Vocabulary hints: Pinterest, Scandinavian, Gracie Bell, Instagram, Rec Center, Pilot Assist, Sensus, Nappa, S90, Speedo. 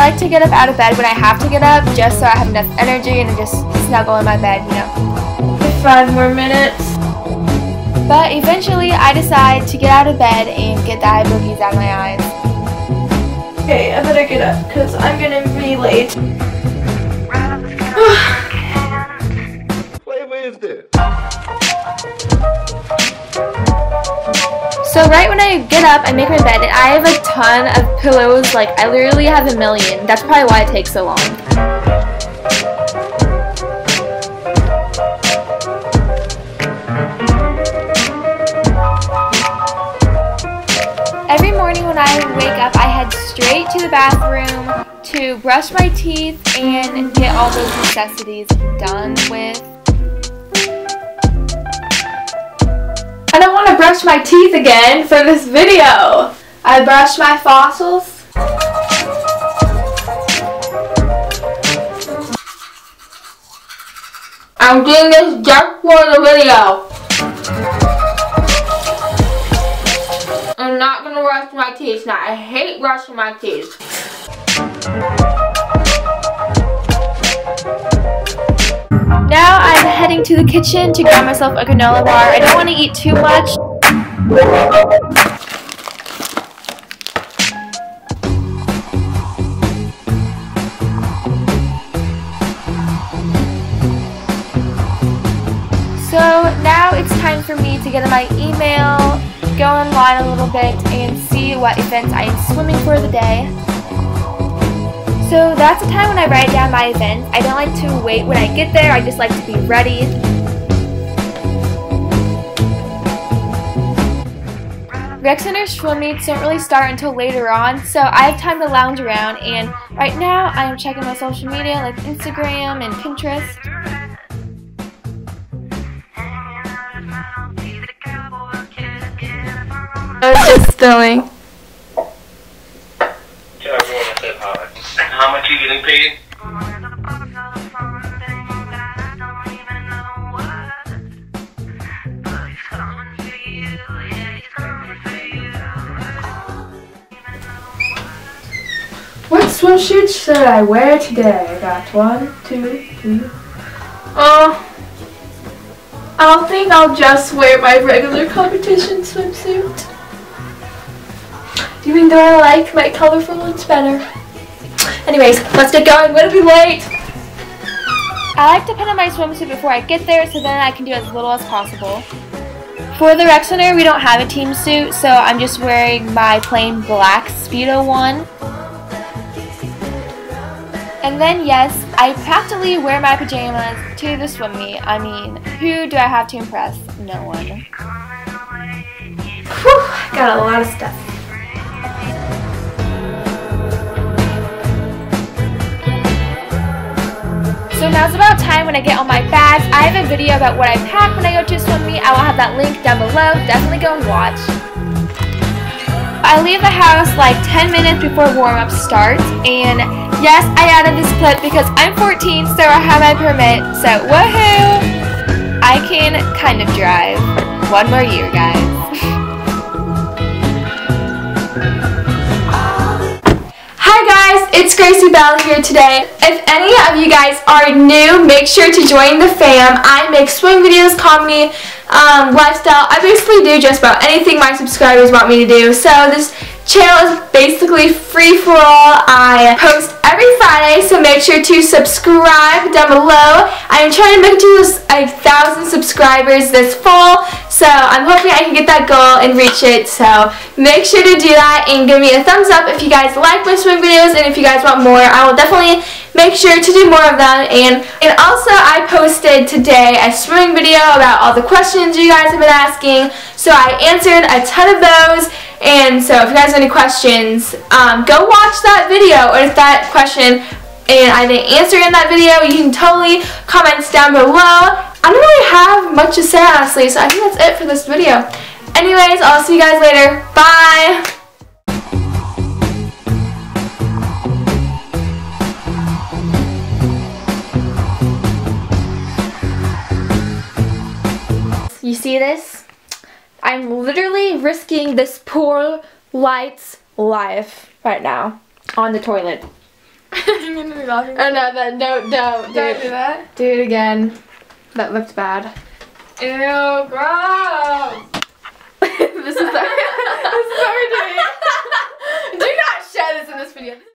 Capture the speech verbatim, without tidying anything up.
I like to get up out of bed when I have to get up, just so I have enough energy and just snuggle in my bed, you know. Five more minutes. But eventually I decide to get out of bed and get the eye boogies out of my eyes. Okay, I better get up because I'm going to be late. So right when I get up, I make my bed, and I have a ton of pillows. Like, I literally have a million. That's probably why it takes so long. Every morning when I wake up, I head straight to the bathroom to brush my teeth and get all those necessities done with. I don't want to brush my teeth again for this video. I brushed my fossils. I'm doing this just for the video. I'm not going to brush my teeth now. I hate brushing my teeth. Now I'm heading to the kitchen to grab myself a granola bar. I don't want to eat too much. So now it's time for me to get in my email, go online a little bit, and see what events I am swimming for the day. So that's the time when I write down my events. I don't like to wait when I get there, I just like to be ready. Rec Center swim meets don't really start until later on, so I have time to lounge around, and right now I am checking my social media like Instagram and Pinterest. I was just filming. How much are you getting paid? What swimsuits should I wear today? I got one, two, three. Oh, uh, I don't think I'll just wear my regular competition swimsuit. Even though I like my colorful ones better. Anyways, let's get going. I'm gonna be late. I like to put on my swimsuit before I get there so then I can do as little as possible. For the rec center, we don't have a team suit, so I'm just wearing my plain black Speedo one. And then, yes, I practically wear my pajamas to the swim meet. I mean, who do I have to impress? No one. Whew, I got a lot of stuff. So now's about time when I get all my bags. I have a video about what I pack when I go to a swim meet. I will have that link down below. Definitely go and watch. I leave the house like ten minutes before warm-up starts. And yes, I added this clip because I'm fourteen, so I have my permit. So woohoo! I can kind of drive. One more year, guys. Hi guys, it's Gracie Bell here today. If any of you guys are new, make sure to join the fam. I make swim videos, comedy, um, lifestyle. I basically do just about anything my subscribers want me to do. So this channel is basically free for all. I post every Friday, so make sure to subscribe down below. I'm trying to make it to a thousand subscribers this fall, so I'm hoping I can get that goal and reach it. So make sure to do that and give me a thumbs up if you guys like my swim videos, and if you guys want more, I will definitely make sure to do more of them. And, and also, I posted today a swimming video about all the questions you guys have been asking, so I answered a ton of those. And so if you guys have any questions, um, go watch that video, or if that question and I didn't answer in that video, you can totally comment down below. I don't really have much to say, honestly, so I think that's it for this video. Anyways, I'll see you guys later. Bye! You see this? I'm literally risking this poor light's life right now on the toilet. I'm gonna be laughing. Oh no, that, don't, don't. Don't do, do that. Do it again. That looked bad. Ew, gross.